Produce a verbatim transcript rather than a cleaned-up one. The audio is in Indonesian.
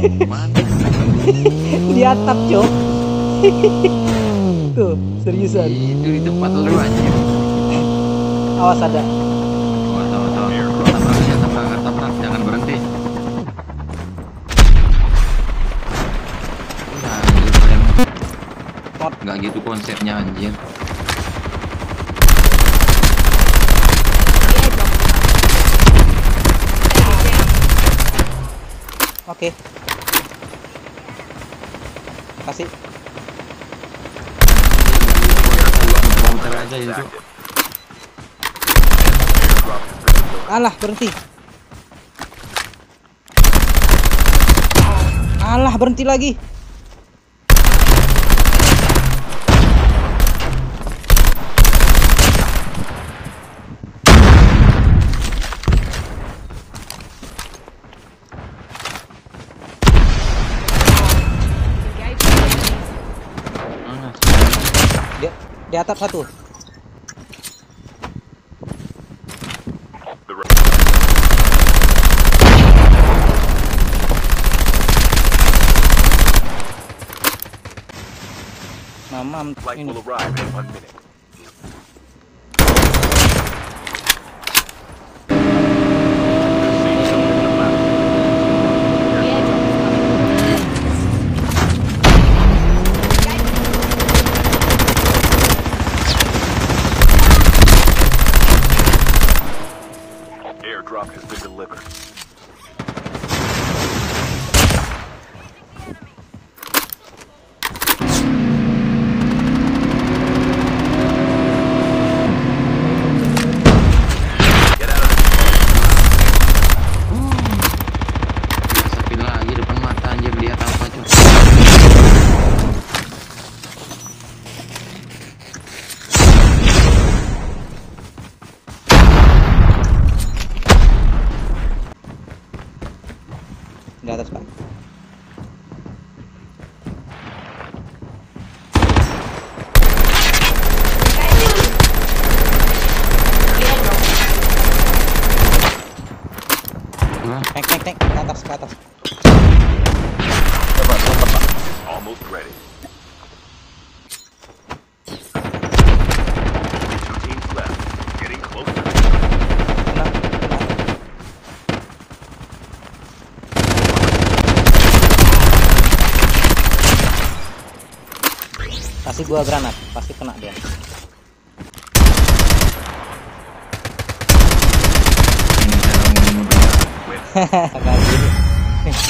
Di atap, Cok. Tuh, seriusan. Itu di tempat lu anjir. Awas ada. Oh, tahu tahu. Tabrak, tabrak, jangan berhenti. Pot enggak gitu konsepnya anjir. Oke. Kasih. Aja itu. Alah, berhenti. Alah, berhenti lagi. Di atap satu. Mamam ini. Di atas, Pak. Tek tek tek, ke atas, ke atas. Coba, coba, Pak. Almost ready. Kasih gua granat, pasti kena dia. Hahaha.